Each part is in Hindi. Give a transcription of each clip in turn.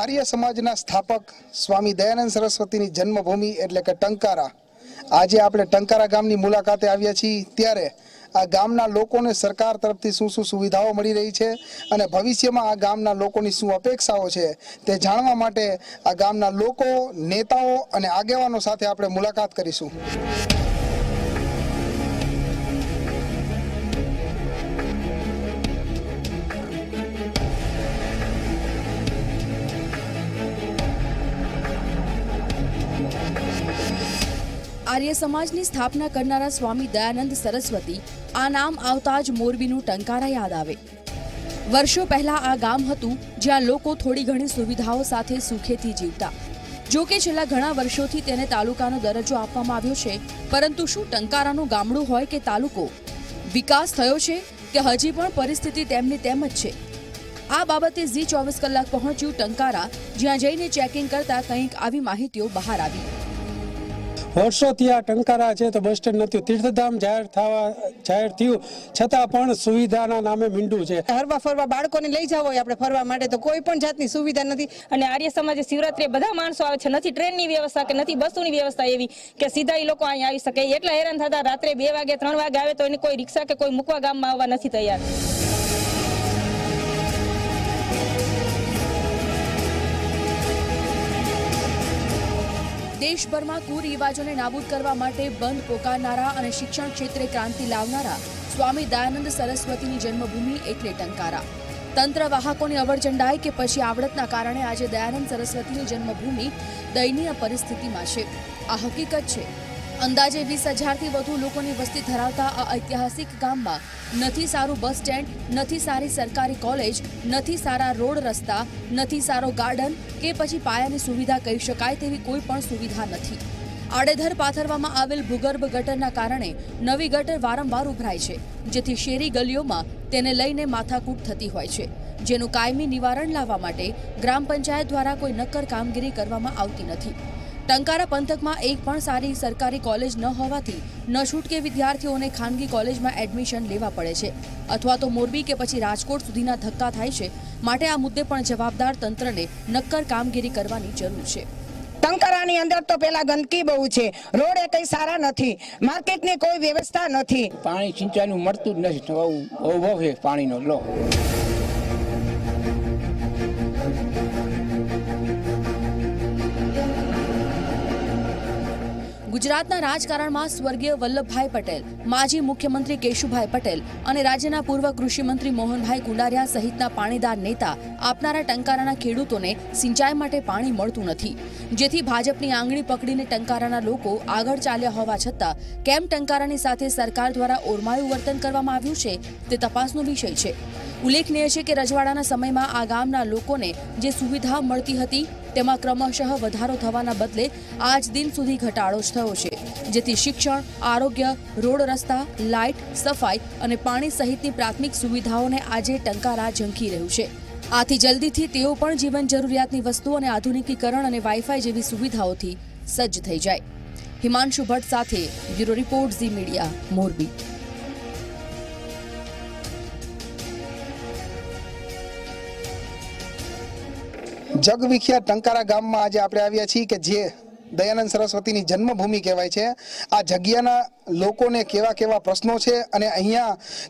आर्य समाजना स्थापक स्वामी दयानंद सरस्वती जन्मभूमि एटले के टंकारा आज आपणे टंकारा गामनी मुलाकाते आव्या छीए त्यारे आ गामना लोकोने सरकार तरफथी शुं शुं सुविधाओं मळी रही छे अने भविष्यमां आ गामना लोकोनी शुं अपेक्षाओं छे ते जाणवा माटे आ गामना लोको नेताओं अने आगेवानो साथे आपणे मुलाकात करीशुं। आर्य समाज की स्थापना करनारा स्वामी दयानंद सरस्वती आ नाम आवता ज मोरबीनु टंकारा याद आवे। वर्षों पहला आ गाम हतुं ज्यां लोको थोड़ी घणी सुविधाओं साथे सुखेथी जीवता। जो के छेल्ला घणा वर्षोथी तेने तालुकानो दरजो आपवामां आव्यो छे, परंतु शुं टंकारानुं गामडुं होय के तालुको विकास थयो छे के हजी पण परिस्थिति तेमनी तेम ज छे। आ बाबते झी 24 कलाक पहोंच्युं टंकारा ज्यां जईने चेकिंग करता कंईक आवी माहितीओ बहार आवी। वर्षों थी आ टंकारा है तो बस स्टेण्ड नथी तीर्थधाम जाहिर थयुं छतां सुविधाना नामे मींडू है। हरवा फरवा बाळकोने लई जावा होय आपणे फरवा माटे तो कोई पण जातनी सुविधा नथी अने आर्य समाजे शिवरात्रिए बधा माणसो आवे छे, नथी ट्रेननी व्यवस्था के नथी बसोनी व्यवस्था एवी के सीधा ई लोको अहीं आवी शके। एटला हैरान थता रात्रे 2 वागे 3 वागे आवे तो एने कोई रिक्शा के कोई मूकवा गाममां आववा नथी तैयार। देशभर में कुरिवाजों ने नाबूद करवा माटे बंद पुकारनारा अने शिक्षण क्षेत्रे क्रांति लावनारा स्वामी दयानंद सरस्वती जन्मभूमि एटले टंकारा। तंत्र वाहकों ने अवरचंडाई के पछी आवड़तना कारणे आज दयानंद सरस्वती जन्मभूमि दयनीय परिस्थिति में छे। आ हकीकत छे। अंदाजे 20,000 थी वधु लोकोनी वस्ती धरावता आ ऐतिहासिक गाम में नथी सारू बस स्टेण्ड, नथी सारी सरकारी कॉलेज, नथी सारा रोड रस्ता, नथी सारो गार्डन के पछी पायानी सुविधा कही शकाय तेवी कोई पण सुविधा नथी। आड़ेधर पाथरवामां आवेल भूगर्भ गटरना कारणे नवी गटर वारंवार उभराय छे, जेथी शेरी गलीओमां तेने लईने माथाकूट थती होय छे, जेनुं कायमी निवारण लाववा माटे ग्राम पंचायत द्वारा कोई नक्कर कामगीरी करवामां आवती नथी। टंकारा पंथक में एक पण सारी सरकारी कॉलेज न होवाथी नछूटके विद्यार्थीओं ने खानगी कॉलेज में एडमिशन लेवा पड़े छे अथवा तो मोरबी के पछी राजकोट सुधीना धक्का थाय छे, माटे आ मुद्दे पण जवाबदार तंत्र ने नक्कर कामगीरी करवानी जरूर छे। टंकारानी अंदर तो पहला गंदगी बहु छे, रोड कई सारा नथी, मार्केट ने कोई व्यवस्था नथी, पानी सिंचाईनु मळतुं ज नथी, अभाव छे पाणीनो लो। गुजरातना राजकारण में स्वर्गीय वल्लभभाई पटेल, माजी मुख्यमंत्री केशुभाई पटेल और राज्यना पूर्व कृषि मंत्री मोहनभाई कुंडारिया सहितना पाणीदार नेता आपनारा टंकाराना खेडूतोने सिंचाई माटे पाणी मळतुं नथी, जेथी भाजपनी आंगळी पकड़ीने टंकाराना लोको आगळ चाल्या होवा छतां केम टंकारानी साथे सरकार द्वारा ओरमाळुं वर्तन करवामां आव्युं छे ते तपासनो विषय छे। उल्लेखनीय है कि रजवाड़ाना समय में आ गामना लोकोने जे सुविधा मळती हती तेमां क्रमशः वधारो थवाना बदले आज दिन सुधी घटाड़ो थयो छे, जेथी शिक्षण, आरोग्य, रोड रस्ता, लाइट, सफाई अने पाणी सहितनी प्राथमिक सुविधाओने आजे टंकारा झंकी रह्युं छे। आथी जल्दीथी तेओ पण जीवन जरूरियातनी वस्तुओने आधुनिकीकरण अने वाईफाई जेवी सुविधाओथी सज्ज थई जाय। हिमांशु भट्ट साथे ब्यूरो रिपोर्ट झी मीडिया मोरबी। जगविख्या टंकारा गाम में आज आप दयानंद सरस्वती जन्मभूमि कहवाय छे। आ जग्याना लोकोने केवा केवा प्रश्नों छे अने अहींया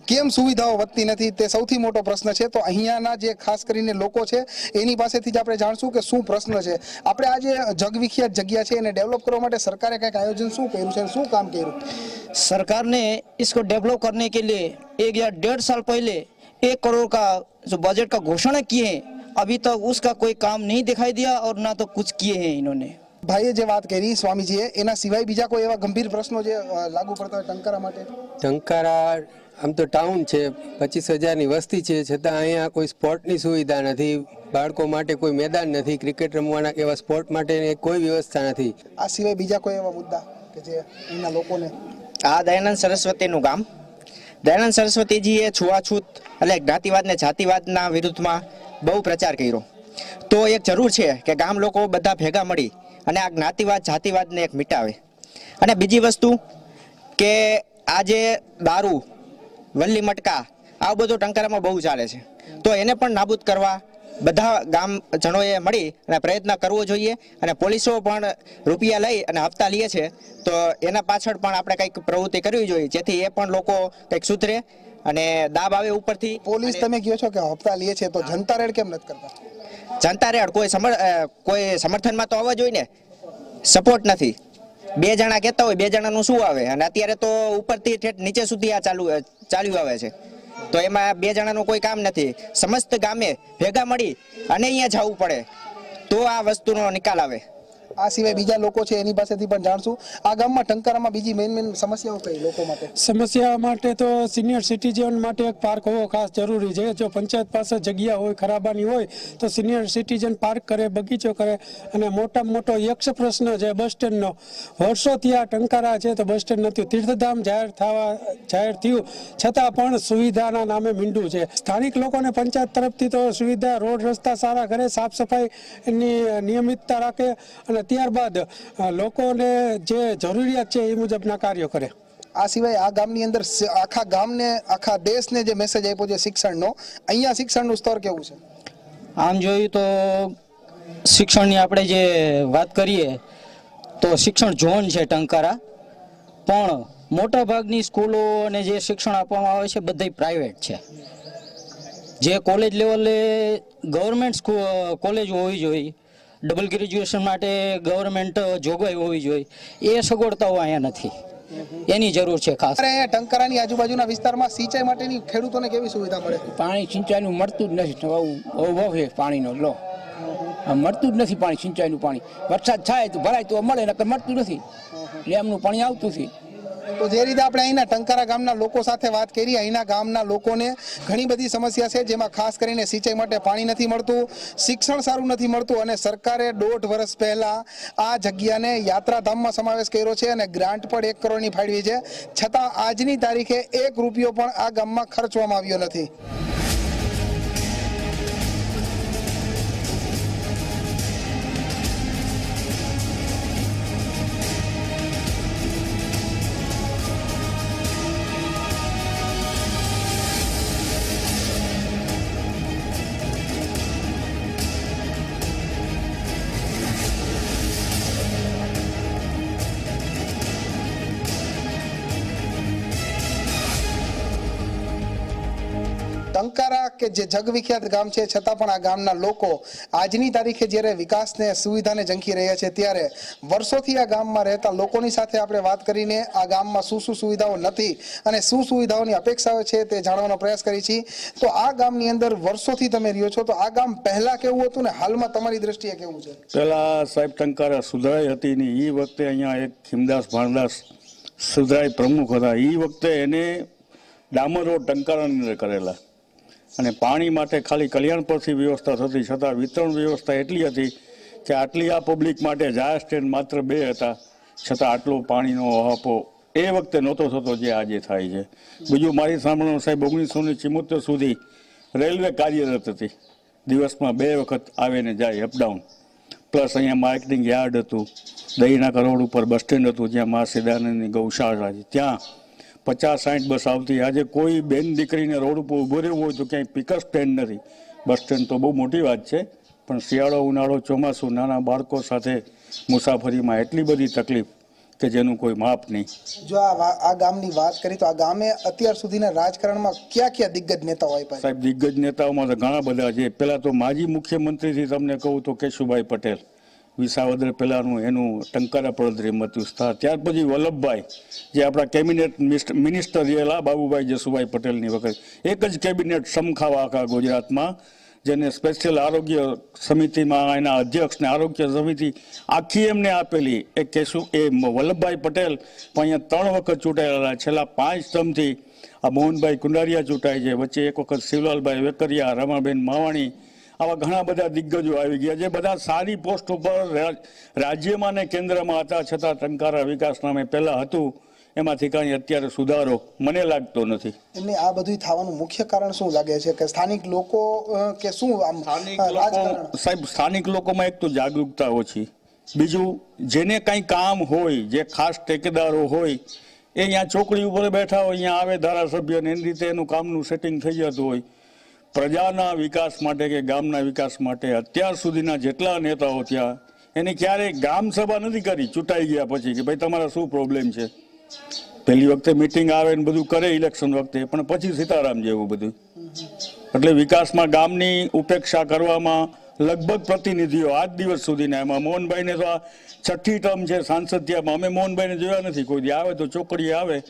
केम सुविधाओं वधती नथी ते सौथी मोटो प्रश्न छे। तो अहींयाना जे खास करीने लोको छे एनी पासेथी ज आपणे जाणशुं के शुं प्रश्न छे। आपणे आ जे जगविख्यात जग्या छे एने डेवलप करवा माटे सरकारे कंईक आयोजन शुं कर्युं छे, शुं काम कर्युं? सरकार ने इसको डेवलप करने के लिए 1 या 1.5 साल पहले 1 करोड़ का जो बजट का घोषणा किए, अभी तक तो उसका कोई काम नहीं दिखाई दिया और ना तो कुछ किए हैं इन्होंने। भाई जो बात करी स्वामी जी एना सिवाय बीजा कोई एवा गंभीर प्रश्नों जे लागू पड़ता है टंकारा माटे? टंकारा हम तो टाउन है, 25,000 की वस्ती है, छता अँ कोई स्पोर्ट की सुविधा नहीं, बाळको माटे कोई मैदान नहीं, क्रिकेट रमवाना एवा स्पोर्ट माटे कोई व्यवस्था नहीं। आ सिवाय बीजा कोई एवा मुद्दा के जे एना लोकोने? आ दयानंद सरस्वती नु गाम, दयानंद सरस्वती जी ए छुआछूत एटले ज्ञातिवाद ने जातिवादना विरुद्ध में बहु प्रचार कर्यो, तो एक जरूर है कि गाम लोको बधा भेगा मळी अने आ ज्ञातिवाद जातिवाद ने एक मिटावे। अने बीजी वस्तु के आजे दारू, वल्ली मटका आ बधुं टंकारामां बहु चाले छे, तो एने पण नाबूद करवा બધા ગામજનોએ મળી પ્રયત્ન કરવો જોઈએ અને પોલીસો પણ રૂપિયા લઈ અને હપ્તા લે છે તો એના પાછળ પણ આપણે કંઈક પ્રવૃત્તિ કરવી જોઈએ જેથી એ પણ લોકો કંઈક સુધરે અને દાબ આવે ઉપરથી પોલીસ તમે કહો છો કે હપ્તા લે છે તો જનતા રેડ કેમ નથી કરતા જનતા રેડ કોઈ સમર્થનમાં તો આવવા જોઈએ ને સપોર્ટ નથી બે જણા કહેતા હોય બે જણાનું શું આવે અને અત્યારે તો ઉપરથી ઠેઠ નીચે સુધી આ ચાલ્યું આવે છે तो एमां बे जणानुं कोई काम नथी समस्त गामे भेगा मळी अने अहींया जावुं पड़े तो आ वस्तुनो निकाल आवे आ सिवाय बीजा लोको छे एनी पासेथी पण जाणशुं आ गाममां टंकारामां बीजी मेन समस्याओ कई लोको माटे समस्या माटे तो सीनियर सिटीजन माटे एक पार्क होवो खास जरूरी छे जो पंचायत पासे जग्या होय खराबानी होय तो सीनियर सिटीजन पार्क करे बगीचो करे अने मोटामां मोटो एक प्रश्न छे बस स्टेन्डनो वर्षोथी आ टंकारा छे तो बस स्टेन्ड नथी तीर्थधाम जाहेर थयुं छतां पण सुविधाना नामे मींडू छे स्थानिक लोकोने पंचायत तरफथी तो सुविधा रोड रस्ता सारा करे साफ सफाईनी नियमितता राखे ત્યારબાદ લોકોને જે જરૂરિયાત છે એ મુજબના કાર્યો કરે આ સિવાય આ ગામની અંદર આખા ગામને આખા દેશને જે મેસેજ આપ્યો છે શિક્ષણનો અહીંયા શિક્ષણનું સ્તર કેવું છે આમ જોયું તો શિક્ષણની આપણે જે વાત કરીએ તો શિક્ષણ ઝોન છે ટંકારા પણ મોટા ભાગની સ્કૂલોને જે શિક્ષણ આપવામાં આવે છે બધી પ્રાઇવેટ છે જે કોલેજ લેવલે ગવર્નમેન્ટ કોલેજ હોવી જોઈએ डबल ग्रेजुएशन माटे गवर्नमेंट जोगवाई होवी जोईए ए सगवड़ताओ आया नथी एनी जरूर छे खास अरे टंकारानी आजुबाजुना विस्तारमां सिंचाई माटेनी खेडूतोने केवी सुविधा मळे पाणी सिंचाईनुं मळतुं ज नथी ओवो छे पाणीनो लो मळतुं ज नथी पाणी सिंचाईनुं पाणी वरसाद थाय तो भराय तो मळे नकर मळतुं नथी लेमनुं पाणी आवतुं छे तो जे रीते आपणे अहींना टंकारा गामना लोको साथे वात करी अहींना गामना लोकोने घणी बधी समस्या छे जेमां खास करीने सिंचाई माटे पाणी नथी मळतुं शिक्षण सारुं नथी मळतुं अने सरकारे 1.5 वर्ष पहेला आ जग्याने यात्राधाममां समावेश कर्यो छे अने ग्रांट पण 1 करोड़नी फाळवी छे छतां आजनी तारीखे 1 रुपयो पण आ गाममां खर्चवामां आव्यो नथी। टंकारा के जे जगविख्यात गाम छे छतां पण आ गामना लोको आजनी तारीखे ज्यारे विकास ने सुविधा ने झंकी रह्या छे त्यारे वर्षोथी आ गाममां रहेता लोकोनी साथे आपणे वात करीने आ गाममां शुं शुं सुविधाओ नथी अने शुं सुविधाओनी अपेक्षाओ छे ते जाणवानो प्रयास करी छी। तो आ गामनी अंदर वर्षोथी तमे रह्यो छो तो आ गाम पहेला केवुं हतुं ने हालमां तमारी दृष्टिए केवुं छे? पहेला साहेब टंकारा सुधराई हती ने ई वखते अहींया एक खिमदास भाणदास सुधराई प्रमुख हता ई वखते एने डामरो टंकारानी अंदर करेला अने पाणी माटे खाली कल्याणपुर थी व्यवस्था थती छतां वितरण व्यवस्था एटली हती के आटली आ पब्लिक माटे जाहेर स्टेन्ड मात्र बे हता छतां आटलो पाणीनो अहापो ए वखते नहोतो थतो जे आजे थाय छे। बीजुं मारी सांभळो साहेब 1974 सुधी रेलवे कार्यरत हती दिवसमां 2 वखत आवे ने जाय अपडाउन प्लस अहींया मार्केटिंग यार्ड हतुं दहीना करोड उपर बस स्टेन्ड हतुं ज्यां मां सिदानंदनी गौशाला हती त्यां 50-60 बस आती आज कोई बेन दीकरी ने रोड पर उभो रह्यो होय तो क्या पिकअप स्टेन्ड नहीं बस स्टेन्ड तो बहुत मोटी बात है पर शियाळो उनाळो चोमासु नाना बाळको साथे मुसाफरी में एटली बड़ी तकलीफ के जेनु कोई माप नहीं। जो आ गामनी बात करी तो आ गामे अत्यार सुधीना राजकारण में क्या क्या दिग्गज नेताओं आव्या छे? साहेब दिग्गज नेताओं में तो घणा बधा छे पहला तो माजी मुख्यमंत्री थी तमने कहूँ तो केशुभाई पटेल विसावदर पहेलानुं एनुं टंकारा पड़ोदरी मत विस्तार त्यार पछी वल्लभभाई जे आपणा केबिनेट मिनिस्टर रहेला बाबूभाई जसुभाई पटेलनी वखत एक ज केबिनेट समखावा आखा गुजरातमां जेने स्पेशल आरोग्य समितिमां एना अध्यक्षने आरोग्य समिति आखी एमने आपेली ए केशु ए वल्लभभाई पटेल पण 3 वखत चूंटायेला छेल्ला 5 टर्मथी आ मोहनभाई कुंडारिया चूंटाय छे वच्चे एक वखत शिवलालभाई वेकरिया रमाबेन मावाणी आवा घणा बधा दिग्गजों आई गया जे बधा सारी पोस्ट पर राज्य में ने केन्द्र में था छतां टंकारा विकास नामे पहेला हतुं एमांथी कांई अत्यारे सुधारो मने लागतो नथी। एटले आ बधुं थवानुं मुख्य कारण शुं लागे छे के स्थानिक लोको के शुं आम राजकारण? साहेब स्थानिक लोकोमां एक तो जागरूकता ओछी बीजुं जेने कांई काम होय जे खास ठेकेदारो होय ए अहींया चोकड़ी उपर बैठा होय अहींया आवे धारासभ्य ने एनी रीते एनुं कामनुं सेटिंग थई जतुं होय प्रजाना विकास माटे के गामना विकास माटे अत्यार सुधीना जेटला नेताओ थया एने क्यारे गाम सभा नथी करी चूंटाई गया पछी के भाई तमारा शुं प्रॉब्लम छे। पहेली वखते मीटिंग आवे ने बधुं करे इलेक्शन वखते पण पछी सीताराम जेवुं बधुं एटले विकासमां गामनी उपेक्षा करवामां लगभग प्रतिनिधिओ आज दिवस सुधीना एमां मोहनभाईने तो छठी टर्म छे सांसद त्यामां अमे मोहनभाईने जोया नथी कोई दी आवे तो चोकड़ीए आवे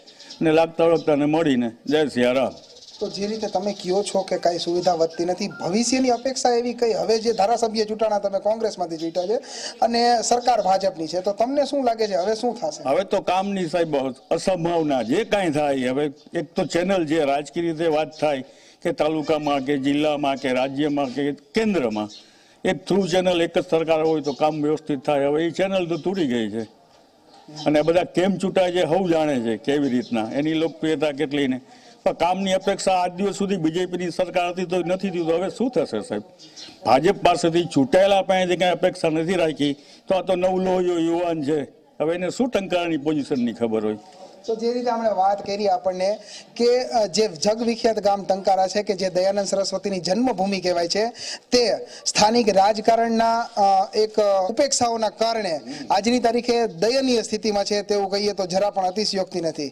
ने लागता ओळखताने मळीने जय सियाराम। तो जी रीते तमे क्यो छो के काई सुविधा वधती नथी भविष्यनी अपेक्षा एवी कई हवे जे धारासभ्य चूंटाणा तमे कांग्रेसमांथी जीत्या छे अने सरकार भाजपनी छे तो तमने शुं लागे छे हवे शुं थशे? हवे तो कामनी साहेब असंभावना जे काई थाय हवे एक तो चेनल जे राजकीय रीते वात थाय के तालुकामां के जिल्लामां के राज्यमां के केन्द्रमां एक थ्रू चेनल एक ज सरकार होय तो काम व्यवस्थित थाय। हवे ए चेनल तो तूटी गई छे अने बधा केम चूंटाय छे हव जाणे छे केवी रीतना एनी लोकप्रियता केटली ने पर कामनी अपेक्षा आज दिवस सुधी बीजेपी सरकार थी तो नहीं थी तो हवे शुं थशे साहेब? भाजप पासेथी चूंटायेला पासेथी कांई अपेक्षा नथी राखी तो आ तो नवलो युवान छे हवे एने शुं टंकारानी पोझिशननी खबर होय। तो जे रीते हमणे वात करी आपणे के जे जगविख्यात गाम टंकारा छे के जे दयानंद सरस्वतीनी जन्मभूमि कहेवाय छे ते स्थानिक राजकारणना एक उपेक्षाओना कारणे आजनी तारीखे दयनीय स्थितिमां छे तेवुं कहीए तो जरा पण अतिशयोक्ति नथी।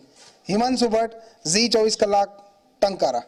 हिमांशु भट्ट, जी 24 कलाक, टंकारा।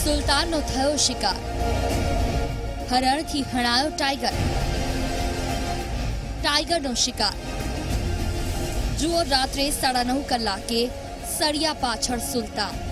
सुल्तान नो थयो शिकार। हरण थी हणायो टाइगर, टाइगर नो शिकार। जुओ रात्रे 9:30 कलाके सड़िया पाछळ सुल्तान।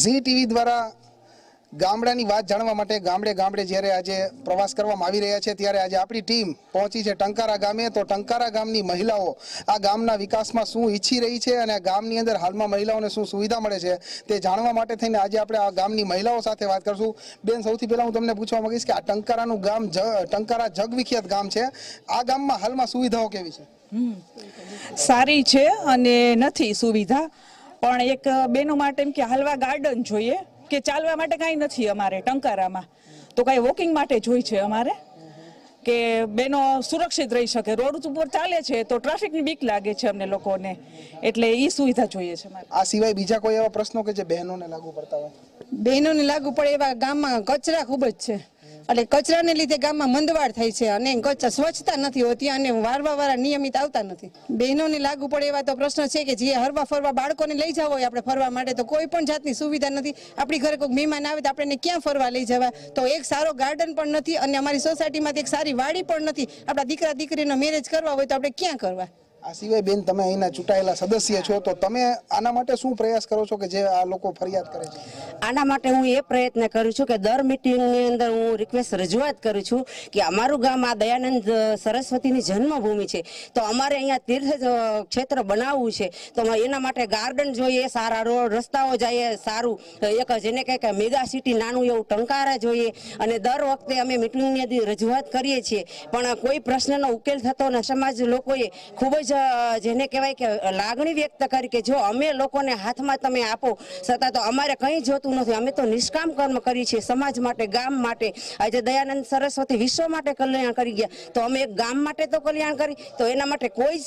जी टीवी द्वारा गामडानी वात जाणवा माटे गामडे गामडे ज्यारे आज प्रवास करवामां आवी रह्या छे त्यारे आज आपणी टीम पहोंची छे टंकारा गामे। तो टंकारा गामनी महिलाओं आ गामना विकासमां शुं ईच्छी रही छे अने गामनी अंदर हालमां महिलाओने शुं सुविधा मळे छे ते जाणवा माटे थईने आज आपणे आ गामनी महिलाओं साथे वात करशुं। बेन, सौथी पहेला हुं तमने पूछवा मांगीश के आ टंकारानुं गाम टंकारा जगविख्यात गाम छे, आ गाममां हालमां सुविधाओ केवी छे? सारी छे अने नथी सुविधा, पण एक बेनो माटे के हलवा गार्डन जोईए के चालवा माटे काई नथी अमारे टंकारामां, तो काई वॉकिंग माटे जोई छे अमारे के बेनो सुरक्षित रही सके। रोड उपर चाले छे तो ट्राफिक नी बीक लागे छे अमने लोकोने, एटले ई सुविधा जोईए छे अमारे। आ सिवाय बीजा कोई एवा प्रश्नो के जे बहनोने लागू पड़ता होय? बहनोने लागू पड़े एवा गाममां कचरा खूब ज छे, एटले कचराने लीधे गाममां मंदवाड़ थाय छे अने स्वच्छता नथी होती अने वारवार नियमित आवता नथी। बहनोने लागू पड़े एवा तो प्रश्न छे के जे हरवा फरवा बाळकोने लई जावा होय आपणे फरवा माटे तो कोई पण जातनी सुविधा नथी। आपणी घरे कोई मेहमान आवे तो आपणे क्यां फरवा लई जवा, तो एक सारो गार्डन पण नथी अने अमारी सोसायटीमांथी एक सारी वाडी पण नथी। आपड़ा दीकरा दीकरीनो मेरेज करवा होय तो आपणे क्यां करवा? आ सिवाय बेन तमे अहींना चूंटायेला सदस्य छो, तो तमे आना माटे शुं प्रयास करो छो के जे आ लोको फरियाद करे छे? आना माटे हूँ ए प्रयत्न करूँ छूँ के दर मीटिंगनी अंदर हूँ रिक्वेस्ट रजूआत करूँ छूँ कि अमारू गाम आ दयानंद सरस्वतीनी जन्मभूमि छे, तो अमारे अहींया तीर्थ क्षेत्र बनाववुं छे, तो एना माटे गार्डन जोईए, सारा रोड रस्ताओ जोईए, सारू एक जेने कहे के मेगा सिटी नानुं एवुं टंकारा जोईए। अने दर वखते अमे मीटिंगनी अंदर रजूआत करीए छीए पण कोई प्रश्ननो उकेल थतो न। समाज लोकोए खूब ज जेने कहेवाय के लागणी व्यक्त करी के जो अमे लोकोने हाथमां तमे आपो सता तो अमारे कई जोतुं नथी, अमे तो निष्काम कर्म करी छे समाज माटे, गाम माटे। आज दयानंद सरस्वती विश्व माटे कल्याण करी गया तो अमे एक गाम माटे तो कल्याण करी, तो एना माटे कोई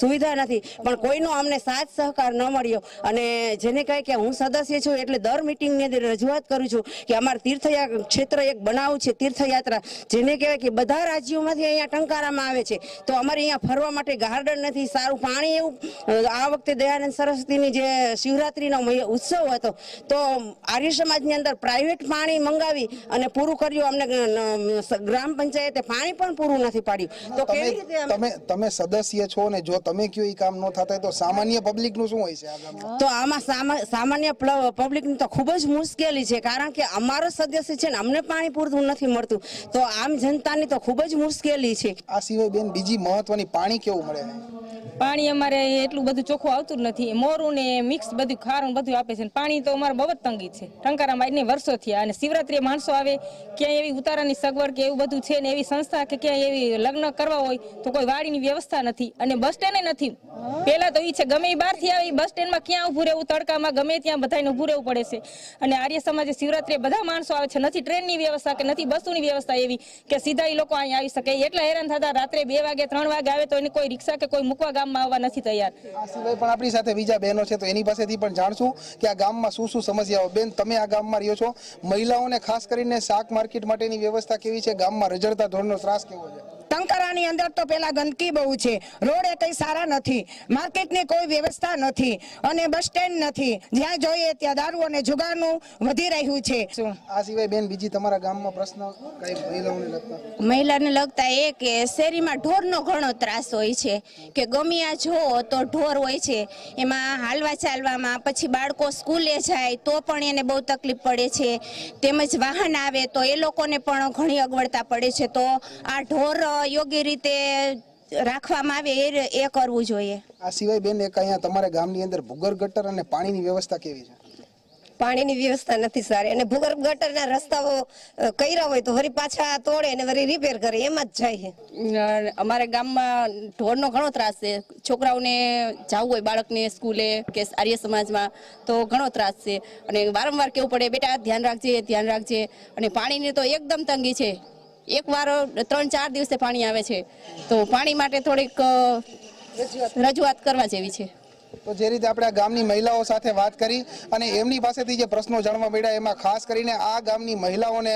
सुविधा नथी पण कोईनो अमने साथ सहकार न मळ्यो। अने जेने कहे के हूँ सदस्य छूं एटले दर मीटिंगनी अंदर रजूआत करूं छूं के अमार तीर्थयात्रा क्षेत्र एक बनावुं छे। तीर्थयात्रा जेने कहेवाय के बधा राज्योमांथी अहींया टंकारामां आवे छे, तो अमारे अहींया फरवा माटे गार्डन नथी, सारू पाणी एवं। आ वखते दयानंद सरस्वतीनी जे शिवरात्रीनो उत्सव हतो तो आर्य समाजनी अंदर प्राइवेट पाणी मंगावी अने पूरू कर्यु, अमने ग्राम पंचायते पाणी पण पूरू नथी पाड्यु। तो केवी रीते तमे सदस्य छो ने जो तमे क्यो ई काम न थाता तो सामान्य पब्लिकनु शुं होय छे आ गाममां? तो आमां सामान्य पब्लिकनी तो खूब ज मुश्केली छे, कारण के अमारो सदस्य छे ने अमने पाणी पूरतुं नथी मळतुं, तो आम जनतानी तो खूब ज मुश्केली छे। आ सिवाय बेन बीजी महत्वनी पाणी केवुं मळे? पानी अमारे एटलू बधु चोखू आवतुं ज नथी मोरू ने मिक्स बधु खारुं बधु आपे छे पानी तो अमारे बहुत तंगी छे टंकारा मां एटले वर्षो थया अने शिवरात्रीए माणसो आवे क्यांय एवी उतारानी सगवड के एवुं बधु छे ने एवी संस्था के क्यांय एवी लग्न करवा होय तो कोई वाडीनी व्यवस्था नथी अने बस स्टेंड नथी पहेला तो ई छे गमे ई बारथी आवे बस स्टेंड मां क्यां ऊभुं रहेवुं तड़कामां गमे त्यां बधायने ऊभुं रहेवुं पड़े छे अने आर्य समाजे शिवरात्रीए बधा माणसो आवे छे नथी ट्रेननी व्यवस्था के नथी बसोनी व्यवस्था एवी के सीधा ई लोको अहीं आवी सके एटला हेरान थता रात्रे 2 वागे 3 वागे आवे तो एनी कोई रिक्षा के कोई मुकवा गाम માં આવવા નથી તૈયાર આ સિવાય પણ આપણી સાથે બીજા બહેનો છે તો એની પાસેથી પણ જાણશું કે આ ગામમાં શું શું સમસ્યાઓ બેન તમે આ ગામમાં રહ્યો છો મહિલાઓને ખાસ કરીને શાક માર્કેટ માટેની વ્યવસ્થા કેવી છે ગામમાં રજડતા ધોરણનો ત્રાસ કેવો છે ટંકારા ની અંદર તો પેલા ગંદકી બહુ છે રોડ એ કઈ સારા નથી માર્કેટ ની કોઈ વ્યવસ્થા નથી અને બસ સ્ટેન્ડ નથી જ્યાં જોઈએ ત્યાં દારૂ અને જુગારનું વધી રહ્યું છે આ સિવાય બેન બીજી તમારા ગામમાં પ્રશ્ન કઈ મહિલાઓને લગતા એ કે શેરીમાં ઢોરનો ઘણો ત્રાસ હોય છે કે ગમિયા જો તો ઢોર હોય છે એમાં હાલવા ચાલવામાં પછી બાળકો સ્કૂલે જાય તો પણ એને બહુ તકલીફ પડે છે તેમજ વાહન આવે તો એ લોકોને પણ ઘણી અગવડતા પડે છે તો આ ઢોર યોગ્ય રીતે રાખવામાં આવે એ કરવું જોઈએ આ સિવાય બેન એક અહીંયા તમારા ગામની અંદર ભૂગર્ભ ગટર અને પાણીની વ્યવસ્થા કેવી છે પાણીની વ્યવસ્થા નથી સારી અને ભૂગર્ભ ગટરના રસ્તાઓ કઈરા હોય તો વરી પાછા તોડે અને વરી રિપેર કરે એમ જ જાય છે અમારે ગામમાં ઢોરનો ઘણો ત્રાસ છે છોકરાઓને જાવું હોય બાળકને સ્કૂલે કે આર્ય સમાજમાં તો ઘણો ત્રાસ છે અને વારંવાર કહેવું પડે બેટા ધ્યાન રાખજે અને પાણીની તો એકદમ તંગી છે एक बार 3-4 दिवसे पानी आवे छे तो पानी माटे थोड़ीक रजूआत करवा जेवी छे तो जे रीते आपणे गामनी महिलाओ साथे वात करी अने एमनी पासेथी जे प्रश्नो जाणवा मळ्या एमां खास करीने आ गामनी महिलाओने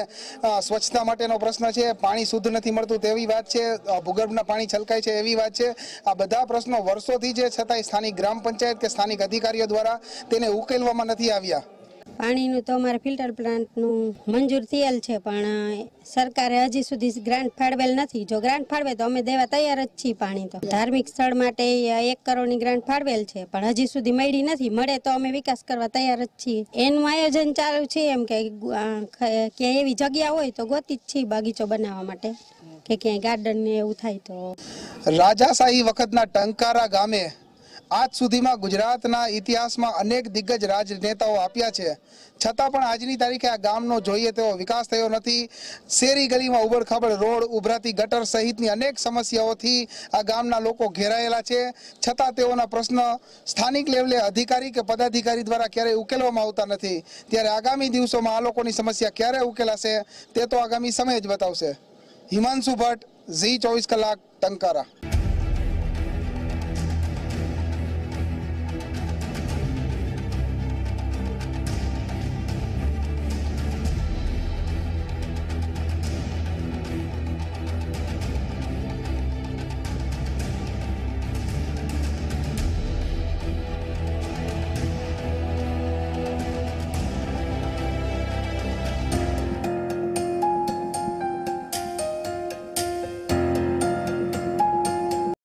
स्वच्छता माटेनो प्रश्न छे पाणी शुद्ध नथी मळतुं तेवी वात छे भूगर्भना पाणी छलकाय छे एवी वात छे आ बधा प्रश्नो वर्षोथी जे छतांय स्थानिक ग्राम पंचायत के स्थानिक अधिकारीओ द्वारा तेने उकेलवामां नथी આવ્યા पानी नु तो अमारे फिल्टर प्लांट नु मंजूर थयेल छे पण सरकारे हजी सुधी ग्रांट फाळवेल नथी जो ग्रांट फाळवे तो अमे देवा तैयार ज छी पाणी तो धार्मिक स्थळ माटे 1 करोड़ नी ग्रांट फाळवेल छे पण हजी सुधी मळी नथी मळे तो अमे विकास करवा तैयार ज छी एनु आयोजन चालू छे एम के एवी जग्या होय तो गोती ज छी बागीचो बनावा माटे के के गार्डन ने एवुं थाय तो राजाशाही वखतना टंकारा गामे आज सुधीमां गुजरातना इतिहासमां अनेक दिग्गज राजनेताओ आप्या छे छतां पण आजनी तारीखे आ गामनो जोईए तेवो विकास थयो नथी शेरी गलीमां उबड़खाबड़ रोड उभराती गटर सहितनी अनेक समस्याओथी आ गामना लोको घेरायेला छे छतां तेओना प्रश्न स्थानिक लेवले अधिकारी के पदाधिकारी द्वारा क्यारे उकेलवामां आवता नथी त्यारे आगामी दिवसोमां आ लोकोनी समस्या क्यारे उकेलाशे ते तो आगामी समय ज बतावशे हिमांशु भट्ट झी 24 कलाक टंकारा।